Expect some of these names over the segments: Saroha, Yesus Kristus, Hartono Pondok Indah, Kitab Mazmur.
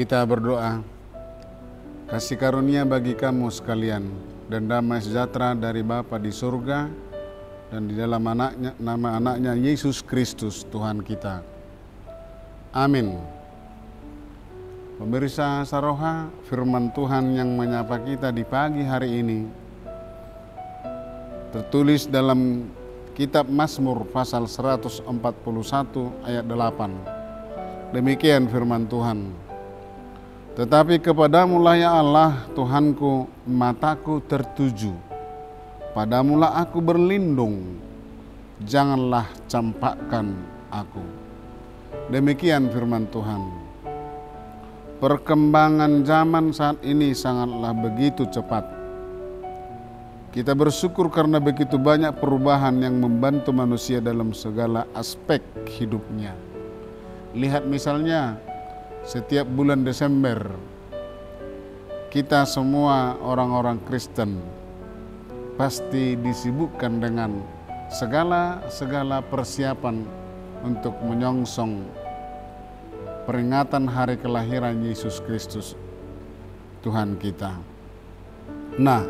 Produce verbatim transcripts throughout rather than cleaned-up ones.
Kita berdoa, kasih karunia bagi kamu sekalian, dan damai sejahtera dari Bapa di surga, dan di dalam anaknya, nama anaknya Yesus Kristus Tuhan kita. Amin. Pemirsa Saroha, firman Tuhan yang menyapa kita di pagi hari ini tertulis dalam Kitab Mazmur pasal seratus empat puluh satu ayat delapan. Demikian firman Tuhan. Tetapi kepadamulah ya Allah Tuhanku, mataku tertuju. Padamulah aku berlindung. Janganlah campakkan aku. Demikian firman Tuhan. Perkembangan zaman saat ini sangatlah begitu cepat. Kita bersyukur karena begitu banyak perubahan yang membantu manusia dalam segala aspek hidupnya. Lihat misalnya, setiap bulan Desember, kita semua orang-orang Kristen pasti disibukkan dengan segala-segala persiapan untuk menyongsong peringatan hari kelahiran Yesus Kristus Tuhan kita. Nah,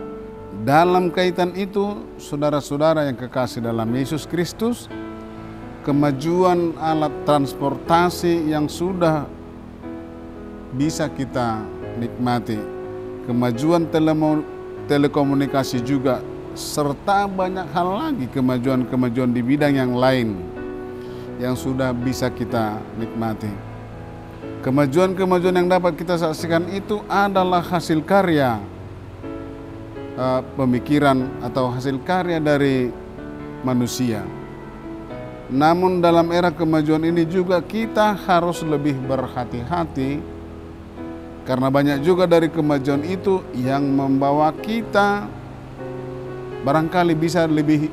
dalam kaitan itu, saudara-saudara yang kekasih dalam Yesus Kristus, kemajuan alat transportasi yang sudah bisa kita nikmati, kemajuan telekomunikasi juga, serta banyak hal lagi kemajuan-kemajuan di bidang yang lain yang sudah bisa kita nikmati. Kemajuan-kemajuan yang dapat kita saksikan itu adalah hasil karya uh, pemikiran atau hasil karya dari manusia. Namun dalam era kemajuan ini juga kita harus lebih berhati-hati, karena banyak juga dari kemajuan itu yang membawa kita barangkali bisa lebih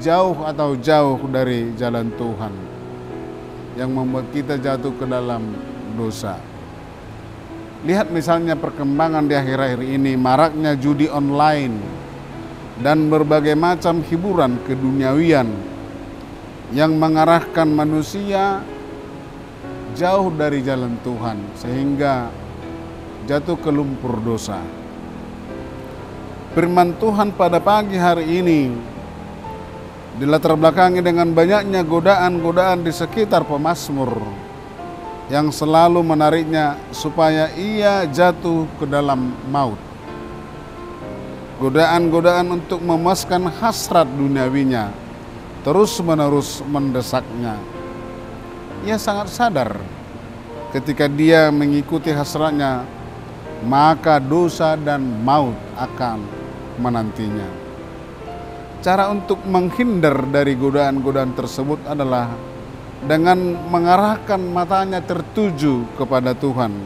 jauh atau jauh dari jalan Tuhan, yang membuat kita jatuh ke dalam dosa. Lihat misalnya perkembangan di akhir-akhir ini, maraknya judi online dan berbagai macam hiburan keduniawian yang mengarahkan manusia jauh dari jalan Tuhan sehingga jatuh ke lumpur dosa. Firman Tuhan pada pagi hari ini dilatar belakangi dengan banyaknya godaan-godaan di sekitar pemazmur yang selalu menariknya supaya ia jatuh ke dalam maut. Godaan-godaan untuk memuaskan hasrat duniawinya terus-menerus mendesaknya. Ia sangat sadar ketika dia mengikuti hasratnya, maka dosa dan maut akan menantinya. Cara untuk menghindar dari godaan-godaan tersebut adalah dengan mengarahkan matanya tertuju kepada Tuhan,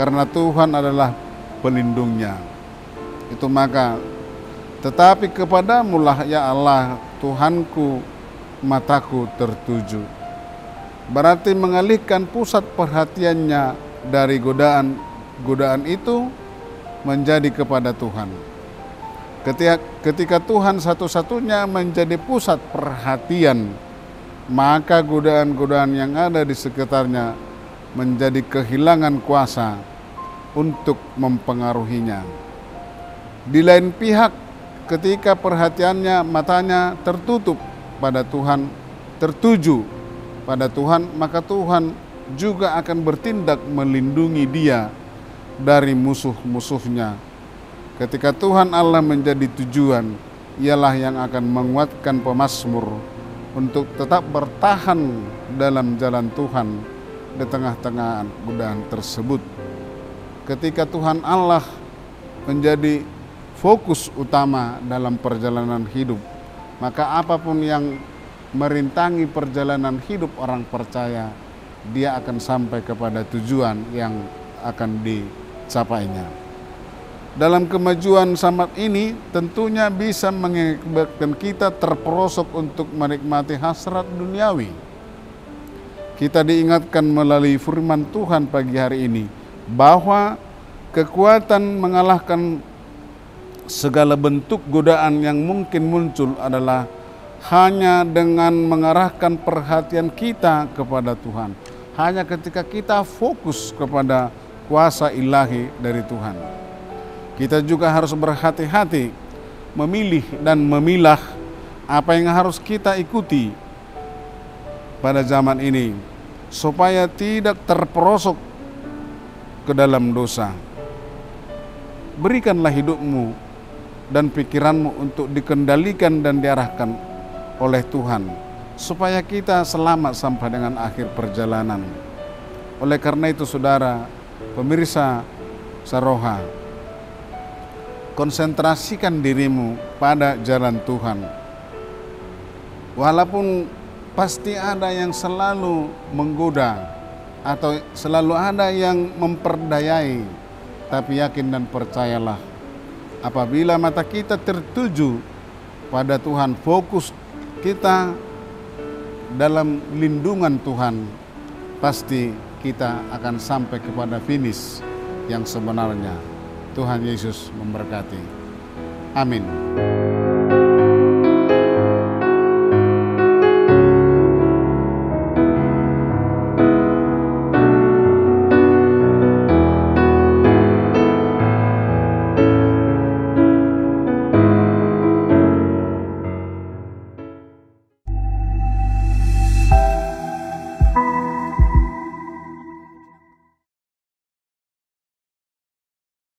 karena Tuhan adalah pelindungnya. Itu maka, tetapi kepadamulah ya Allah Tuhanku, mataku tertuju. Berarti mengalihkan pusat perhatiannya dari godaan-godaan itu menjadi kepada Tuhan. Ketika, ketika Tuhan satu-satunya menjadi pusat perhatian, maka godaan-godaan yang ada di sekitarnya menjadi kehilangan kuasa untuk mempengaruhinya. Di lain pihak, ketika perhatiannya, matanya tertutup pada Tuhan, tertuju pada Tuhan, maka Tuhan juga akan bertindak melindungi dia dari musuh-musuhnya. Ketika Tuhan Allah menjadi tujuan, ialah yang akan menguatkan pemazmur untuk tetap bertahan dalam jalan Tuhan di tengah-tengah godaan tersebut. Ketika Tuhan Allah menjadi fokus utama dalam perjalanan hidup, maka apapun yang merintangi perjalanan hidup orang percaya, dia akan sampai kepada tujuan yang akan dicapainya. Dalam kemajuan zaman ini tentunya bisa mengakibatkan kita terperosok untuk menikmati hasrat duniawi. Kita diingatkan melalui firman Tuhan pagi hari ini bahwa kekuatan mengalahkan segala bentuk godaan yang mungkin muncul adalah hanya dengan mengarahkan perhatian kita kepada Tuhan. Hanya ketika kita fokus kepada kuasa ilahi dari Tuhan. Kita juga harus berhati-hati memilih dan memilah apa yang harus kita ikuti pada zaman ini, supaya tidak terperosok ke dalam dosa. Berikanlah hidupmu dan pikiranmu untuk dikendalikan dan diarahkan oleh Tuhan, supaya kita selamat sampai dengan akhir perjalanan. Oleh karena itu, saudara, pemirsa Saroha, konsentrasikan dirimu pada jalan Tuhan. Walaupun pasti ada yang selalu menggoda atau selalu ada yang memperdayai, tapi yakin dan percayalah, apabila mata kita tertuju pada Tuhan, fokus kita dalam lindungan Tuhan, pasti kita akan sampai kepada finish yang sebenarnya. Tuhan Yesus memberkati. Amin.